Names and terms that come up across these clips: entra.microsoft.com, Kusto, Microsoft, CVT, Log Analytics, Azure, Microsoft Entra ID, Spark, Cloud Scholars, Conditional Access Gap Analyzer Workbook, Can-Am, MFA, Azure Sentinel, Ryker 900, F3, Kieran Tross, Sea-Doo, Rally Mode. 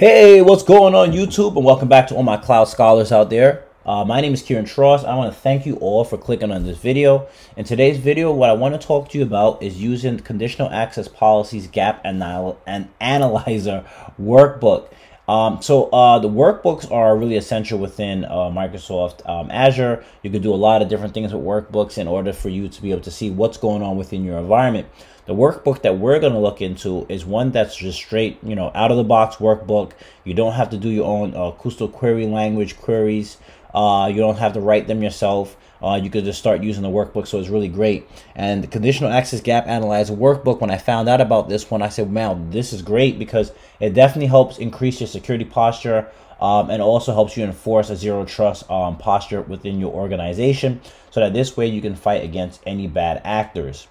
Hey, what's going on YouTube, and welcome back to all my Cloud Scholars out there. My name is Kieran Tross. I want to thank you all for clicking on this video. In today's video, what I want to talk to you about is using Conditional Access Policies Gap Analyzer Workbook. The workbooks are really essential within Microsoft Azure. You can do a lot of different things with workbooks in order for you to be able to see what's going on within your environment. The workbook that we're going to look into is one that's just straight, you know, out of the box workbook. You don't have to do your own Kusto query language queries. You don't have to write them yourself. You could just start using the workbook, so it's really great. And the Conditional Access Gap Analyzer Workbook, when I found out about this one, I said, man, this is great because it definitely helps increase your security posture and also helps you enforce a zero trust posture within your organization, so that this way you can fight against any bad actors.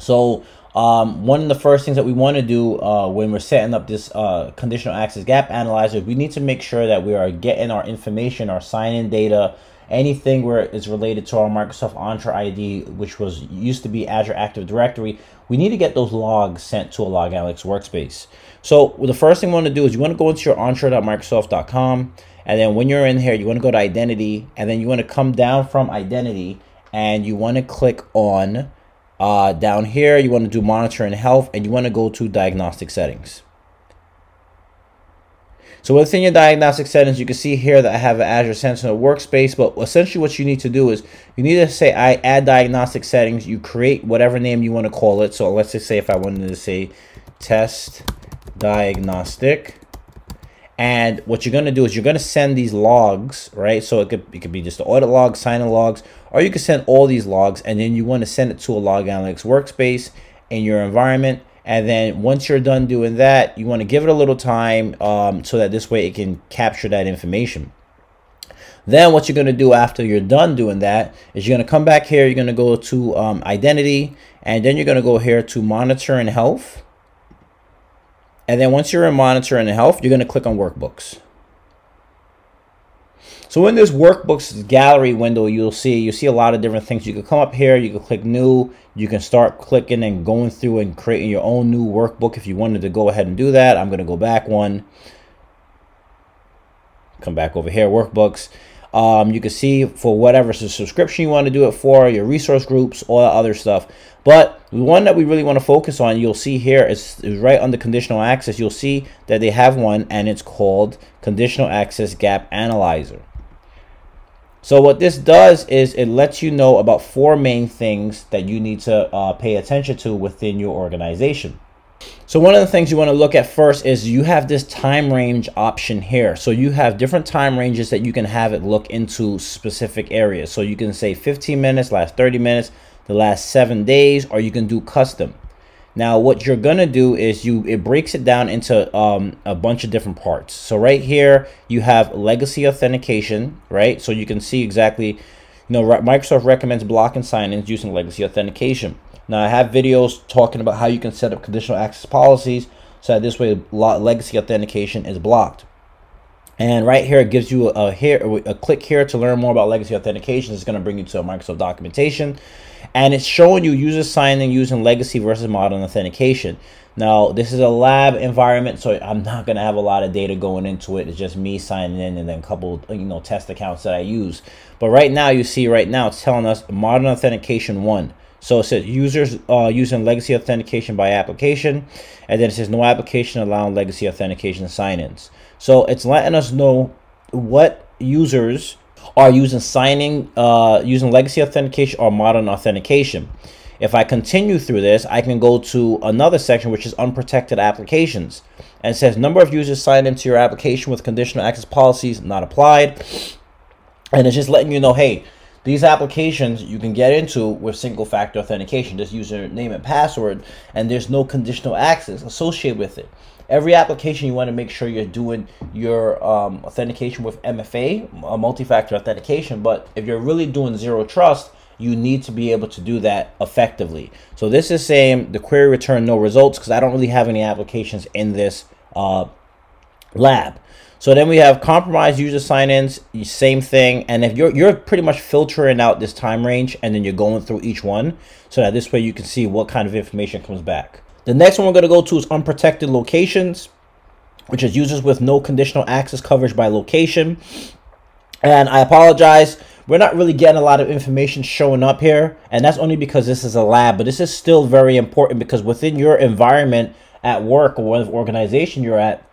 So one of the first things that we want to do when we're setting up this Conditional Access Gap Analyzer, we need to make sure that we are getting our information, our sign-in data, anything where it's related to our Microsoft Entra ID, which used to be Azure Active Directory. We need to get those logs sent to a Log Analytics workspace. So the first thing you want to do is you want to go into your entra.microsoft.com, and then when you're in here, you want to go to Identity, and then you want to come down from Identity, and you want to click on down here, you want to do Monitor and Health, and you want to go to Diagnostic Settings. So within your diagnostic settings, you can see here that I have an Azure Sentinel workspace, but essentially what you need to do is you need to say I add diagnostic settings. You create whatever name you want to call it. So let's just say if I wanted to say test diagnostic, and what you're going to do is you're going to send these logs, right? So it could be just the audit logs, sign-in logs, or you can send all these logs, and then you want to send it to a Log Analytics workspace in your environment. And then once you're done doing that, you want to give it a little time so that this way it can capture that information. Then what you're going to do after you're done doing that is you're going to come back here. You're going to go to Identity, and then you're going to go here to Monitor and Health. And then once you're in Monitor and Health, you're going to click on Workbooks. So in this workbooks gallery window, you'll see a lot of different things. You can come up here, you can click new, you can start clicking and going through and creating your own new workbook if you wanted to go ahead and do that. I'm going to go back one, come back over here, workbooks. You can see for whatever subscription you want to do it for, your resource groups, all that other stuff. But the one that we really want to focus on, you'll see here, is right under Conditional Access. You'll see that they have one, and it's called Conditional Access Gap Analyzer. So what this does is it lets you know about four main things that you need to pay attention to within your organization. So one of the things you want to look at first is you have this time range option here. So you have different time ranges that you can have it look into specific areas. So you can say 15 minutes, last 30 minutes, the last 7 days, or you can do custom. Now what you're going to do is it breaks it down into a bunch of different parts. So right here you have legacy authentication, right? So you can see exactly, you know, Microsoft recommends blocking sign-ins using legacy authentication. Now I have videos talking about how you can set up conditional access policies so that this way legacy authentication is blocked. And right here it gives you a click here to learn more about legacy authentication. It's going to bring you to a Microsoft documentation, and it's showing you user signing using legacy versus modern authentication. Now this is a lab environment, so I'm not going to have a lot of data going into it. It's just me signing in and then a couple, you know, test accounts that I use. But right now you see right now it's telling us modern authentication 1. So it says users using legacy authentication by application, and then it says no application allowing legacy authentication sign-ins. So it's letting us know what users are using using legacy authentication or modern authentication. If I continue through this, I can go to another section, which is unprotected applications, and it says number of users signed into your application with conditional access policies not applied. And it's just letting you know, hey, these applications you can get into with single-factor authentication, just username and password, and there's no conditional access associated with it. Every application you want to make sure you're doing your authentication with MFA, multi-factor authentication, but if you're really doing zero trust, you need to be able to do that effectively. So this is saying the query returned no results because I don't really have any applications in this lab. So then we have compromised user sign-ins, same thing. And if you're pretty much filtering out this time range, and then you're going through each one so that this way you can see what kind of information comes back. The next one we're going to go to is unprotected locations. which is users with no conditional access coverage by location. And I apologize, we're not really getting a lot of information showing up here, and that's only because this is a lab, but this is still very important because within your environment at work or whatever organization you're at,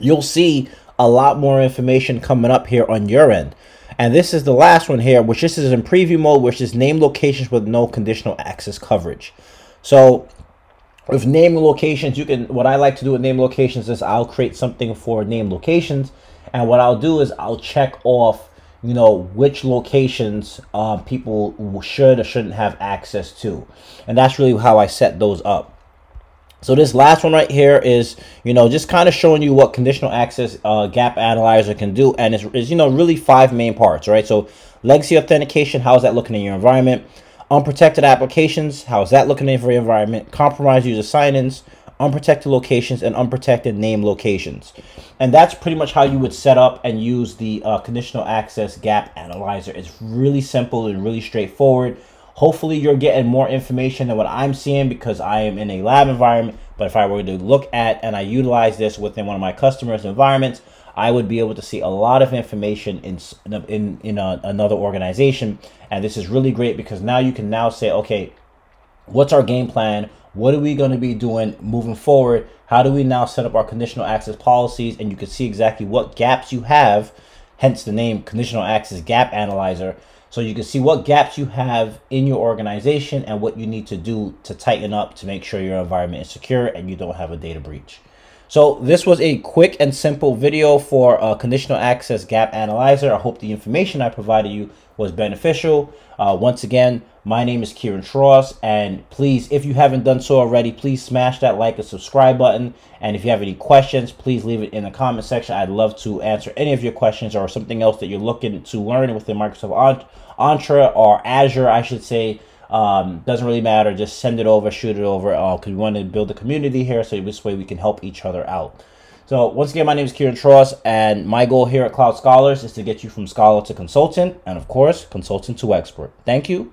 you'll see a lot more information coming up here on your end. And this is the last one here, which this is in preview mode, which is name locations with no conditional access coverage. So with name locations, you can, what I like to do with name locations is I'll create something for name locations. And what I'll do is I'll check off, you know, which locations people should or shouldn't have access to. And that's really how I set those up. So this last one right here is, you know, just kind of showing you what Conditional Access Gap Analyzer can do. And it's, you know, really five main parts, right? So legacy authentication, how's that looking in your environment? Unprotected applications, how's that looking in your environment? Compromised user sign-ins, unprotected locations, and unprotected name locations. And that's pretty much how you would set up and use the Conditional Access Gap Analyzer. It's really simple and really straightforward. Hopefully you're getting more information than what I'm seeing because I am in a lab environment, but if I were to look at and I utilize this within one of my customers' environments, I would be able to see a lot of information in another organization. And this is really great because now you can now say, okay, what's our game plan? What are we going to be doing moving forward? How do we now set up our conditional access policies? And you can see exactly what gaps you have, hence the name Conditional Access Gap Analyzer. So you can see what gaps you have in your organization and what you need to do to tighten up to make sure your environment is secure and you don't have a data breach. So this was a quick and simple video for a Conditional Access Gap Analyzer. I hope the information I provided you was beneficial. Once again, my name is Kieran Tross, and please, if you haven't done so already, please smash that like and subscribe button. And if you have any questions, please leave it in the comment section. I'd love to answer any of your questions or something else that you're looking to learn within Microsoft Entra or Azure, I should say. Doesn't really matter. Just send it over, shoot it over, because we want to build a community here so this way we can help each other out. So once again, my name is Kieran Tross, and my goal here at Cloud Scholars is to get you from scholar to consultant and, of course, consultant to expert. Thank you,